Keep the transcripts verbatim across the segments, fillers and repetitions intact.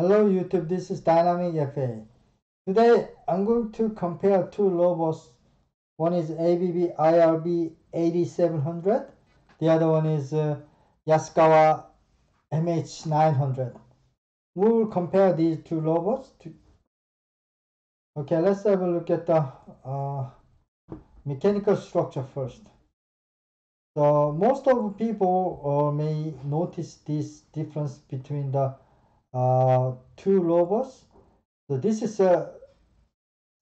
Hello YouTube, this is Dynamic F A. Today I'm going to compare two robots. One is A B B I R B eighty-seven hundred, the other one is uh, Yaskawa M H nine hundred. We will compare these two robots. To... Okay, let's have a look at the uh, mechanical structure first. So most of people uh, may notice this difference between the uh, two robots. So this is a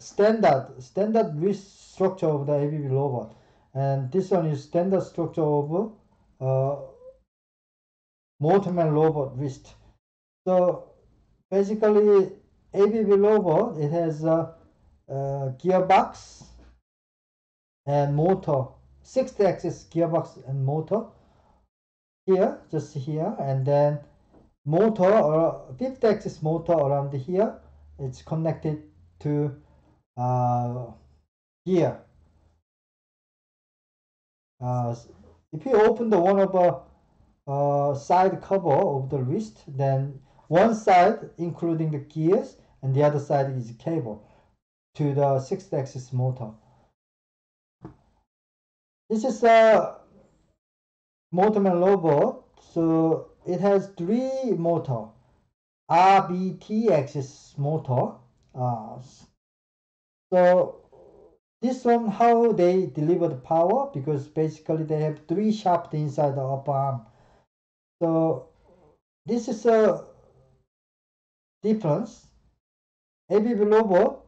standard standard wrist structure of the A B B robot, and this one is standard structure of uh, Motoman robot wrist. So basically, A B B robot, it has a, a gearbox and motor, sixth axis gearbox and motor here, just here, and then motor or fifth axis motor around here. It's connected to uh, gear. Uh, if you open the one of a uh, side cover of the wrist, then one side including the gears and the other side is cable to the sixth axis motor. This is a Motoman robot, so it has three motor. R B T axis motor. Uh, so this one, how they deliver the power, because basically they have three shafts inside the upper arm. So this is a difference. A B B robot,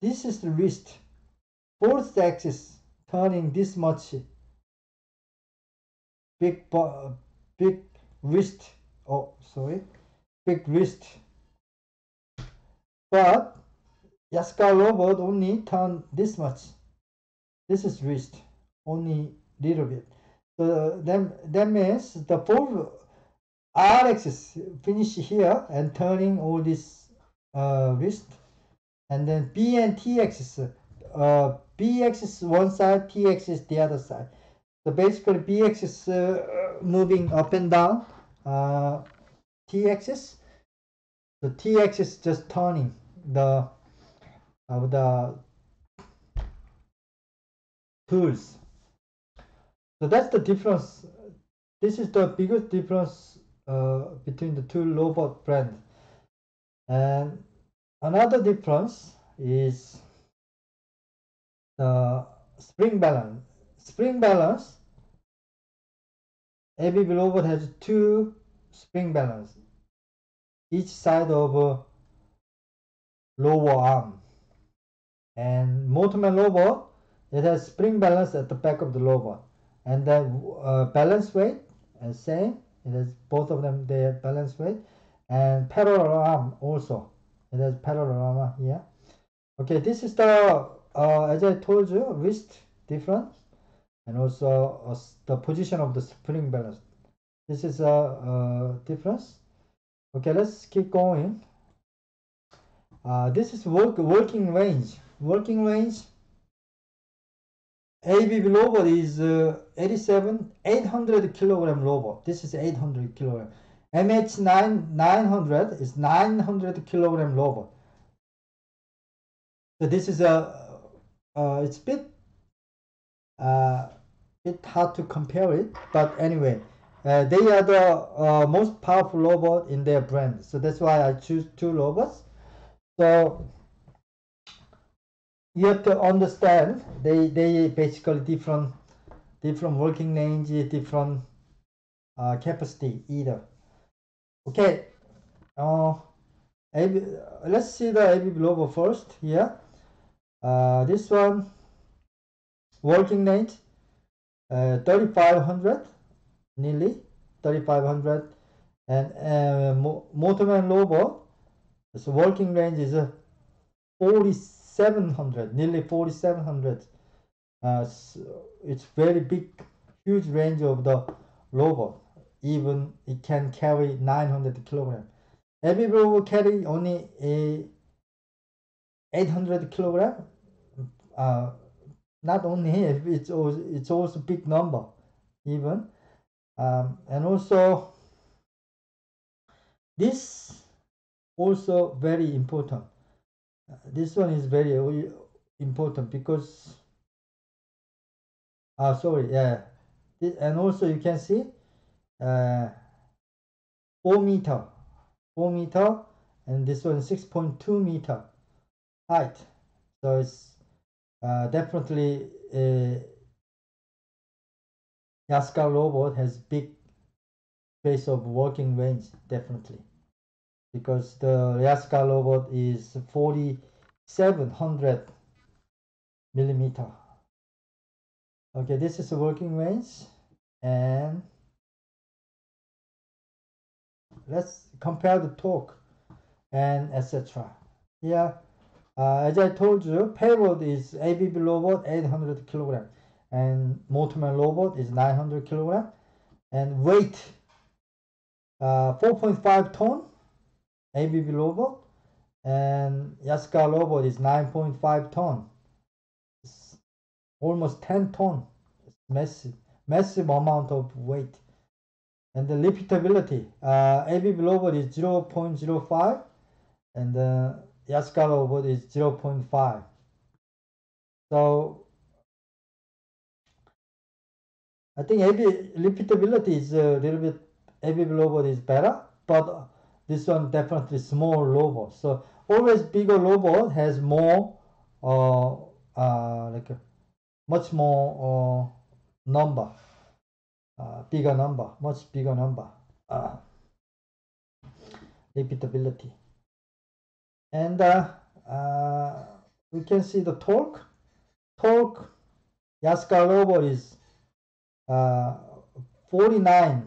this is the wrist, fourth axis turning this much big big wrist. Oh, sorry. Big wrist, but Yaskawa robot only turn this much. This is wrist, only little bit. So then that means the full R axis finish here and turning all this uh, wrist, and then B and T axis, uh, B axis one side, T axis the other side. So basically B axis uh, moving up and down. Uh, T-axis, the T-axis just turning the of the tools. So that's the difference. This is the biggest difference uh, between the two robot brands. And another difference is the spring balance. Spring balance. A B B robot has two spring balance, each side of uh, lower arm, and Motoman robot, it has spring balance at the back of the robot, and then uh, balance weight, and same, it has both of them, they have balance weight, and parallel arm also, it has parallel arm here. Okay, this is the uh, as I told you, wrist difference, and also uh, the position of the spring balance. This is a, a difference. Okay, let's keep going. Uh, this is work, working range. Working range. A B B robot is uh, eighty-seven, eight hundred kilogram robot. This is eight hundred kilogram. M H nine hundred is nine hundred kilogram robot. So this is a, uh, it's a bit, uh, bit hard to compare it, but anyway. Uh, they are the uh, most powerful robot in their brand, so that's why I choose two robots. So you have to understand they they basically different different working range, different uh, capacity either. Okay, uh, let's see the A B B robot first here. Uh, this one working range uh, thirty-five hundred. Nearly thirty-five hundred, and uh, Motoman robot, so working range is uh, forty-seven hundred, nearly forty-seven hundred. Uh, so it's very big, huge range of the robot. Even it can carry nine hundred kilogram. Every robot carry only a eight hundred kilogram. Uh, not only it's also, it's also big number, even. Um, and also this also very important. Uh, this one is very important because ah uh, sorry yeah this, and also you can see uh, four meter four meter, and this one six point two meter height, so it's uh, definitely a Yaskawa robot has big space of working range, definitely, because the Yaskawa robot is forty-seven hundred millimeter. Okay, this is the working range, and let's compare the torque and et cetera. Here, uh, as I told you, payload is A B B robot eight hundred kilogram, and Motoman robot is nine hundred kilogram, and weight uh, four point five ton A B B robot, and Yaskawa robot is nine point five ton. It's almost ten ton. It's massive, massive amount of weight. And the repeatability, uh, A B B robot is zero point zero five, and uh, Yaskawa robot is zero point five. So I think A B B repeatability is a little bit, A B B robot is better, but this one definitely small robot. So always bigger robot has more, uh, uh, like a much more uh, number, uh, bigger number, much bigger number, uh, repeatability. And uh, uh, we can see the torque. Torque, Yaskawa robot is Uh, forty-nine.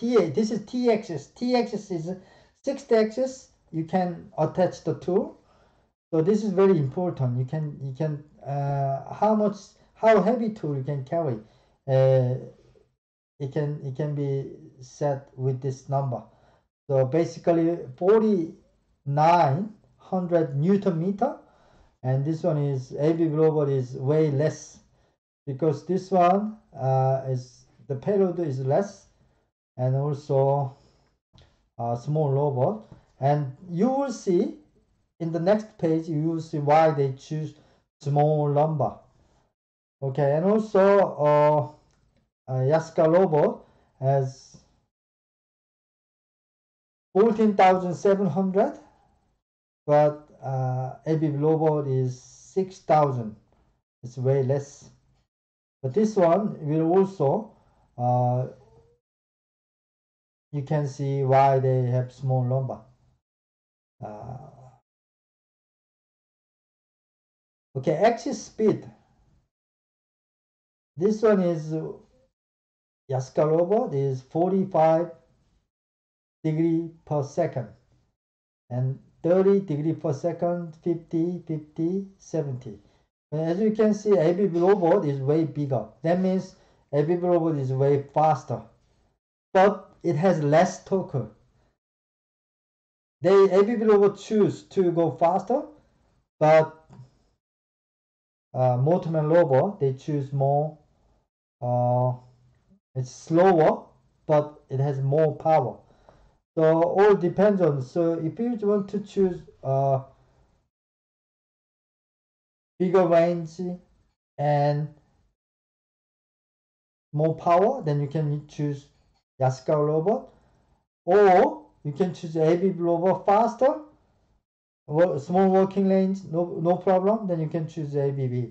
T A, this is T-axis. T-axis is six axis. You can attach the tool. So this is very important. You can you can uh, how much how heavy tool you can carry. Uh, it can it can be set with this number. So basically forty-nine hundred newton meter, and this one is A B B robot is way less, because this one uh, is the payload is less, and also a small robot. And you will see in the next page, you will see why they choose small number. Okay, and also uh, Yaskawa robot has fourteen thousand seven hundred, but uh, A B B robot is six thousand. It's way less. But this one will also, uh, you can see why they have small number. Uh, okay, axis speed. This one is Yaskawa robot is forty-five degree per second, and thirty degree per second, fifty, fifty, seventy. As you can see, A B B robot is way bigger. That means A B B robot is way faster, but it has less torque. They A B B robot choose to go faster, but uh, Motoman robot they choose more. Uh, it's slower, but it has more power. So all depends on. So if you want to choose Uh, bigger range and more power, then you can choose Yaskawa robot, or you can choose A B B robot faster, small working range, no, no problem, then you can choose A B B.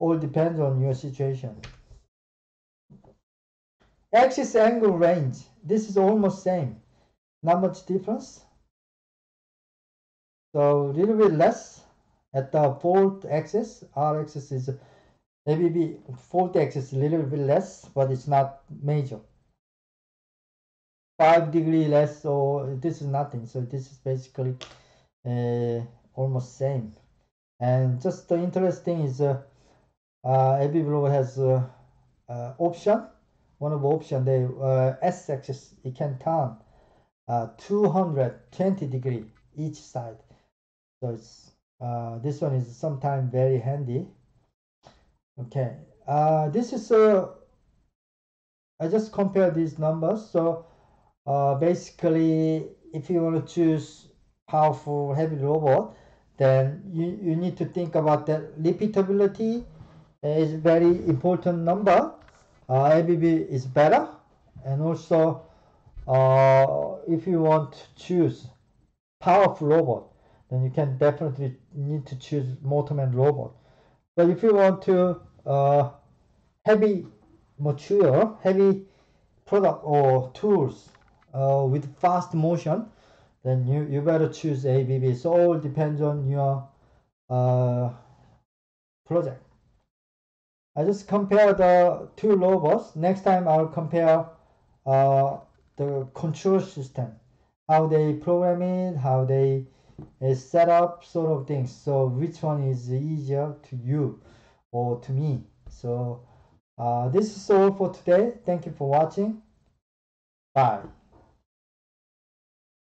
All depends on your situation. Axis angle range, this is almost same, not much difference, so a little bit less. At the fourth axis, R axis is A B B, fourth axis a little bit less, but it's not major. five degree less, so this is nothing. So this is basically uh, almost same. And just the interesting is uh, uh, A B B robot has uh, uh, option, one of the option, they, uh, S axis, it can turn uh, two hundred twenty degree each side. So it's Uh, this one is sometimes very handy. Okay, uh, this is a, I just compare these numbers. So uh, basically, if you want to choose powerful heavy robot, then you, you need to think about that repeatability is very important number. Uh, A B B is better, and also uh, if you want to choose powerful robot, then you can definitely need to choose Motoman robot. But if you want to uh, heavy material, heavy product or tools uh, with fast motion, then you, you better choose A B B. So all depends on your uh, project. I just compare the two robots. Next time I'll compare uh, the control system, how they program it, how they uh, set up, sort of things. So which one is easier to you or to me? So uh, this is all for today. Thank you for watching. Bye.